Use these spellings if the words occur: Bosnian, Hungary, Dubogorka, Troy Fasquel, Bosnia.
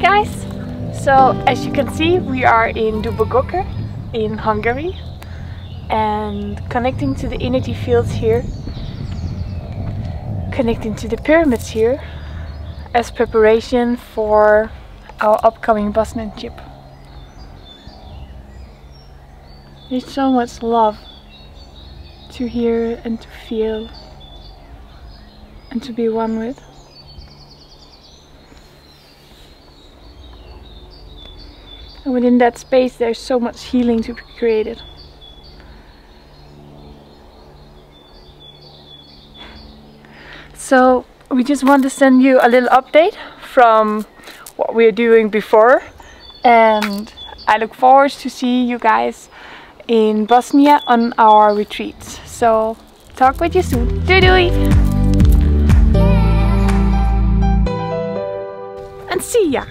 guys, so as you can see we are in Dubogorka in Hungary and connecting to the energy fields here, connecting to the pyramids here as preparation for our upcoming Bosnian trip. There's so much love to hear and to feel and to be one with. And within that space there's so much healing to be created. So we just want to send you a little update from what we're doing before, and I look forward to see you guys in Bosnia on our retreats. So talk with you soon. Doei doei! And see ya!